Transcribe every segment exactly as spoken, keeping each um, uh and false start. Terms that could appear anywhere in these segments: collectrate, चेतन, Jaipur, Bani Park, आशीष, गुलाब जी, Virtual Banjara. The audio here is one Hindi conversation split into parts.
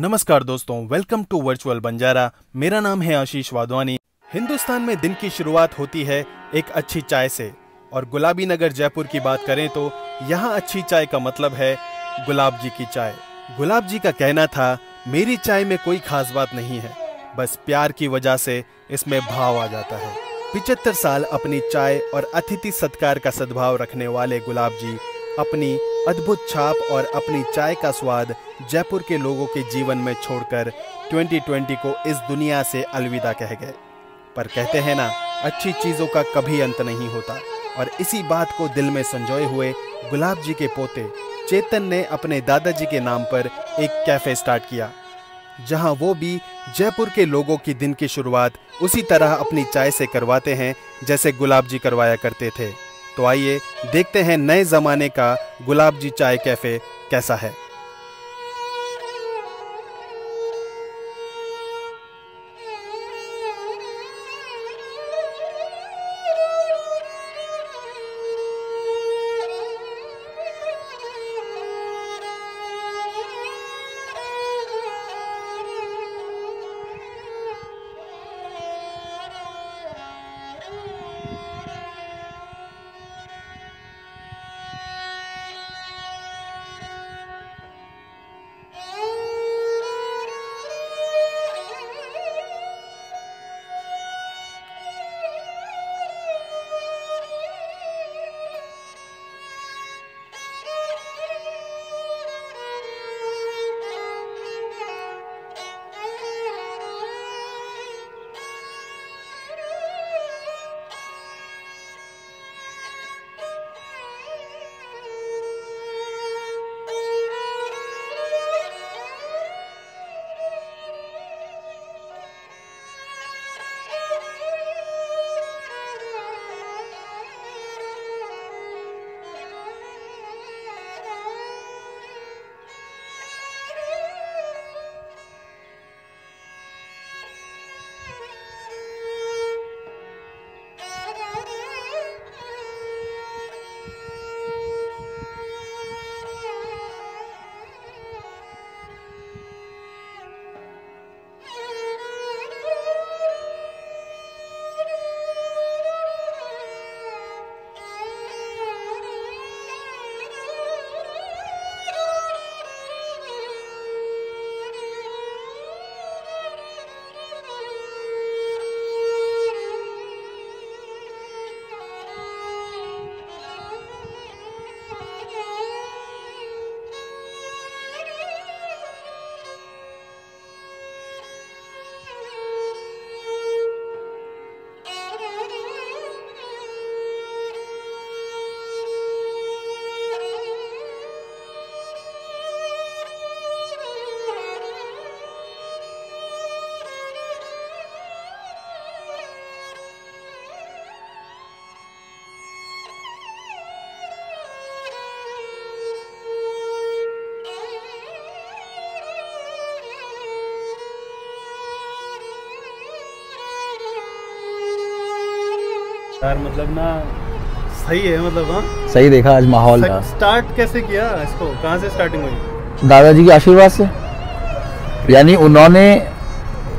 नमस्कार दोस्तों, वेलकम टू वर्चुअल बंजारा। मेरा नाम है आशीष। हिंदुस्तान में दिन की शुरुआत होती है एक अच्छी चाय से, और गुलाबी नगर जयपुर की बात करें तो यहाँ अच्छी चाय का मतलब है गुलाब जी की चाय। गुलाब जी का कहना था, मेरी चाय में कोई खास बात नहीं है, बस प्यार की वजह से इसमें भाव आ जाता है। पिचहत्तर साल अपनी चाय और अतिथि सत्कार का सद्भाव रखने वाले गुलाब जी अपनी अद्भुत छाप और अपनी चाय का स्वाद जयपुर के लोगों के जीवन में छोड़कर ट्वेंटी ट्वेंटी को इस दुनिया से अलविदा कह गए। पर कहते हैं ना, अच्छी चीज़ों का कभी अंत नहीं होता, और इसी बात को दिल में संजोए हुए गुलाब जी के पोते चेतन ने अपने दादाजी के नाम पर एक कैफ़े स्टार्ट किया, जहां वो भी जयपुर के लोगों की दिन की शुरुआत उसी तरह अपनी चाय से करवाते हैं जैसे गुलाब जी करवाया करते थे। तो आइए देखते हैं नए जमाने का गुलाब जी चाय कैफे कैसा है। यार मतलब ना सही है, मतलब हाँ सही देखा आज माहौल। स्टार्ट कैसे किया इसको, कहाँ से स्टार्टिंग हुई? दादाजी के आशीर्वाद से, यानी उन्होंने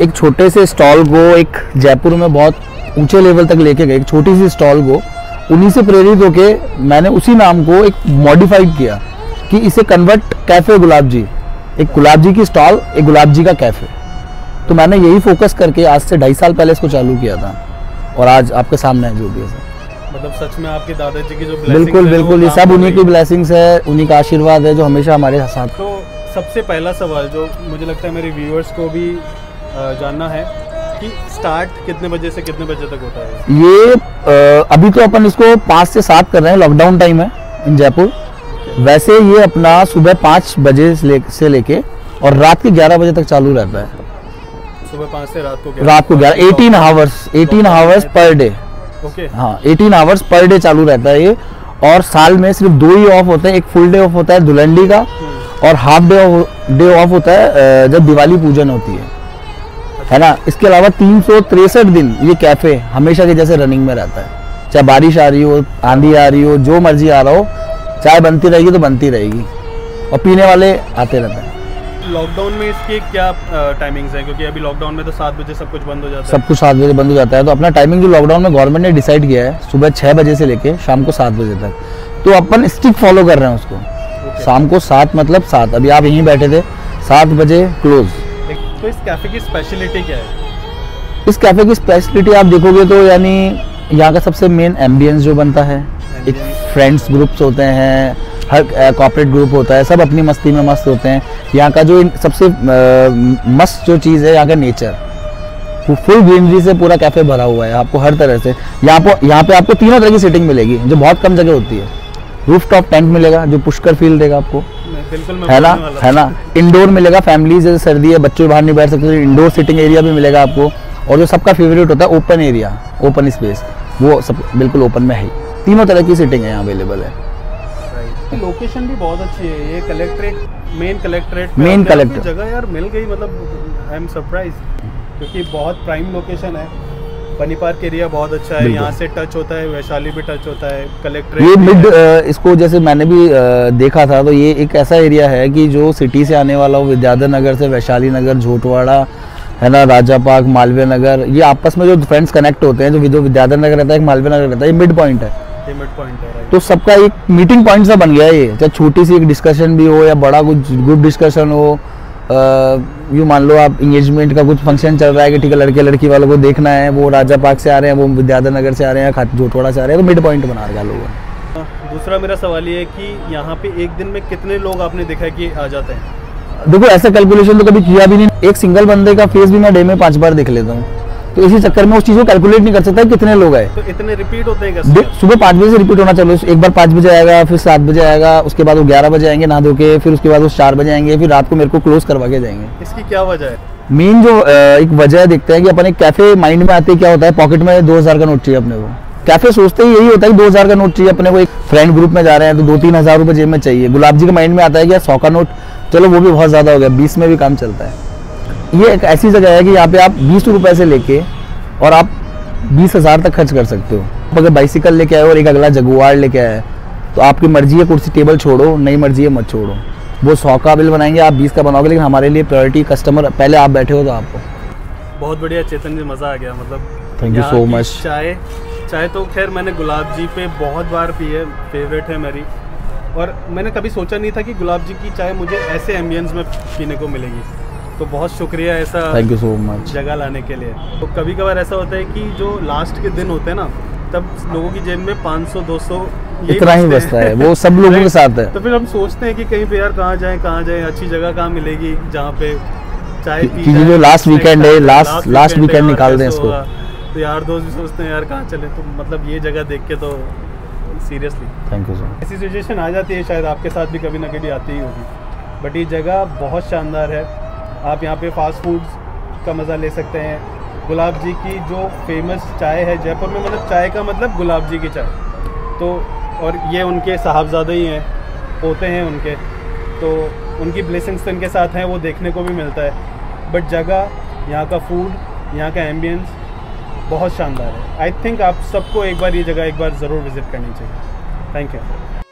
एक छोटे से स्टॉल को एक जयपुर में बहुत ऊंचे लेवल तक लेके गए। एक छोटी सी स्टॉल को उन्हीं से प्रेरित होके मैंने उसी नाम को एक मॉडिफाइड किया कि इसे कन्वर्ट कैफ़े गुलाब जी, एक गुलाब जी की स्टॉल, एक गुलाब जी का कैफ़े। तो मैंने यही फोकस करके आज से ढाई साल पहले इसको चालू किया था, और आज आपके सामने है जो भी है। मतलब सच में आपके दादाजी की जो ब्लेसिंग्स, बिल्कुल बिल्कुल ये सब उन्हीं की ब्लेसिंग्स है, उन्हीं का आशीर्वाद है जो हमेशा हमारे साथ। तो सबसे पहला सवाल जो मुझे लगता है मेरे व्यूअर्स को भी जानना है कि स्टार्ट कितने बजे से कितने बजे तक होता है? ये आ, अभी तो अपन इसको पाँच से सात कर रहे हैं, लॉकडाउन टाइम है इन जयपुर। वैसे ये अपना सुबह पाँच बजे से लेके और रात के ग्यारह बजे तक चालू रहता है। सुबह पाँच से रात को रात को ग्यारह eighteen hours eighteen hours per day. Okay हाँ, एटीन आवर्स पर डे चालू रहता है ये। और साल में सिर्फ दो ही ऑफ होते हैं, एक फुल डे ऑफ होता है दुलंडी का, और हाफ डे डे ऑफ होता है जब दिवाली पूजन होती है, है ना। इसके अलावा तीन सौ तिरसठ दिन ये कैफ़े हमेशा की जैसे रनिंग में रहता है, चाहे बारिश आ रही हो, आंधी आ रही हो, जो मर्जी आ रहा हो, चाय बनती रहेगी तो बनती रहेगी और पीने वाले आते रहते हैं। लॉकडाउन में इसके क्या टाइमिंग्स हैं, क्योंकि अभी लॉकडाउन में तो सात बजे सब कुछ बंद हो जाता है। सब कुछ सात बजे बंद हो जाता है। तो अपना टाइमिंग जो लॉकडाउन में गवर्नमेंट ने डिसाइड किया है सुबह छः बजे से लेके शाम को सात बजे तक, तो अपन स्टिक फॉलो कर रहे हैं उसको। okay. शाम को सात मतलब सात, अभी आप यहीं बैठे थे, सात बजे क्लोज। तो इस कैफ़े की स्पेशलिटी क्या है? इस कैफ़े की स्पेशलिटी आप देखोगे तो यानी यहाँ का सबसे मेन एम्बियंस जो बनता है, एक फ्रेंड्स ग्रुप्स होते हैं, हर कॉर्पोरेट ग्रुप होता है, सब अपनी मस्ती में मस्त होते हैं। यहाँ का जो सबसे मस्त जो चीज़ है यहाँ का नेचर, फुल ग्रीनरी से पूरा कैफ़े भरा हुआ है। आपको हर तरह से यहाँ पर यहाँ पे आपको तीनों तरह की सीटिंग मिलेगी जो बहुत कम जगह होती है। रूफ टॉप टेंट मिलेगा जो पुष्कर फील देगा आपको, है ना, है ना। इंडोर मिलेगा, फैमिलीज जैसे सर्दी है बच्चों बाहर नहीं बैठ सकते, इंडोर सीटिंग एरिया भी मिलेगा आपको। और जो सबका फेवरेट होता है ओपन एरिया, ओपन स्पेस, वो सब बिल्कुल ओपन में है। तीनों तरह की सीटिंग है यहाँ अवेलेबल है। लोकेशन भी बहुत अच्छी है, ये collectorate, main collectorate, main collectorate जगह यार मिल गई, मतलब आई एम सरप्राइज, क्योंकि बहुत प्राइम लोकेशन है। बनी पार्क एरिया बहुत अच्छा है, यहाँ से टच होता है, वैशाली भी टच होता है, कलेक्ट्रेट ये मिड इसको जैसे मैंने भी देखा था, तो ये एक ऐसा एरिया है कि जो सिटी से आने वाला हो, विद्याधर नगर से वैशाली नगर, झोटवाड़ा, है ना, राजा पार्क, मालवीय नगर, ये आपस में जो फ्रेंड्स कनेक्ट होते हैं, जो जो विद्याधर नगर रहता है, मालवीय नगर रहता है, ये मिड पॉइंट है। तो सबका एक मीटिंग पॉइंट सा बन गया है ये, चाहे छोटी सी एक डिस्कशन भी हो या बड़ा कुछ ग्रुप डिस्कशन हो। यूँ मान लो आप इंगेजमेंट का कुछ फंक्शन चल रहा है कि ठीक है लड़के लड़की वालों को देखना है, वो राजा पार्क से आ रहे हैं, वो विद्याधर नगर से आ रहे हैं, जोटवाड़ा से आ रहे हैं, तो मिड पॉइंट बना रखा लोगों ने। दूसरा मेरा सवाल ये है कि यहाँ पे एक दिन में कितने लोग आपने देखा कि आ जाते हैं? देखो ऐसा कैलकुलेशन तो कभी किया भी नहीं, एक सिंगल बंदे का फेस भी मैं डे में पाँच बार देख लेता हूँ, तो इसी चक्कर में उस चीज़ को कैलकुलेट नहीं कर सकता कितने लोग आए। तो इतने रिपीट होते हैं, सुबह पाँच बजे से रिपीट होना चलो, एक बार पाँच बजे आएगा, फिर सात बजे आएगा, उसके बाद वो ग्यारह बजे आएंगे नहा धो के, फिर उसके बाद वो चार बजे आएंगे, फिर रात को मेरे को क्लोज करवा के जाएंगे। इसकी क्या वजह है? मेन जो एक वजह देखते हैं कि अपन एक कैफे माइंड में आते ही क्या होता है, पॉकेट में दो हज़ार का नोट चाहिए अपने को। कैफे सोचते ही यही होता है कि दो हज़ार का नोट चाहिए अपने को, एक फ्रेंड ग्रुप में जा रहे हैं तो दो तीन हज़ार रुपये जेब में चाहिए। गुलाब जी के माइंड में आता है कि सौ का नोट, चलो वो भी बहुत ज़्यादा हो गया, बीस में भी काम चलता है। ये एक ऐसी जगह है कि यहाँ पे आप बीस रुपए से लेके और आप बीस हज़ार तक खर्च कर सकते हो। आप अगर बाइसिकल लेके आए और एक अगला जगुआर लेके आए तो आपकी मर्जी है, कुर्सी टेबल छोड़ो, नहीं मर्जी है मत छोड़ो। वो सौ का बिल बनाएंगे, आप बीस का बनाओगे, लेकिन हमारे लिए प्रायोरिटी कस्टमर, पहले आप बैठे हो तो आपको। बहुत बढ़िया चेतन जी, मज़ा आ गया, मतलब थैंक यू सो मच। चाय चाय तो खैर मैंने गुलाब जी पे बहुत बार पी है, फेवरेट है मेरी, और मैंने कभी सोचा नहीं था कि गुलाब जी की चाय मुझे ऐसे एम्बियंस में पीने को मिलेगी, तो बहुत शुक्रिया ऐसा थैंक यू सो मच जगह लाने के लिए। तो कभी कभार ऐसा होता है कि जो लास्ट के दिन होते हैं ना, तब लोगों की जेब में पाँच सौ दो सौ इतना ही बचता है, वो सब लोगों के साथ है। तो फिर हम सोचते हैं कि कहीं पे यार कहाँ जाएं कहाँ जाएं अच्छी जगह कहाँ मिलेगी जहाँ पे चाय पी जाए, जो लास्ट वीकेंड है, लास्ट लास्ट वीकेंड निकाल दें इसको। तो यार दोस्त भी सोचते हैं यार कहाँ चले, तो मतलब ये जगह देख के तो seriously thank you so much. ऐसी सिचुएशन आ जाती है, शायद आपके साथ भी कभी ना कभी आती ही होगी, बट ये जगह बहुत शानदार है। आप यहाँ पे फास्ट फूड्स का मज़ा ले सकते हैं, गुलाब जी की जो फेमस चाय है जयपुर में, मतलब चाय का मतलब गुलाब जी की चाय, तो और ये उनके साहबजादे ही हैं, होते हैं उनके, तो उनकी ब्लेसिंग्स तो इनके साथ हैं, वो देखने को भी मिलता है। बट जगह, यहाँ का फूड, यहाँ का एम्बियंस बहुत शानदार है। आई थिंक आप सबको एक बार ये जगह एक बार ज़रूर विज़िट करनी चाहिए। Thank you.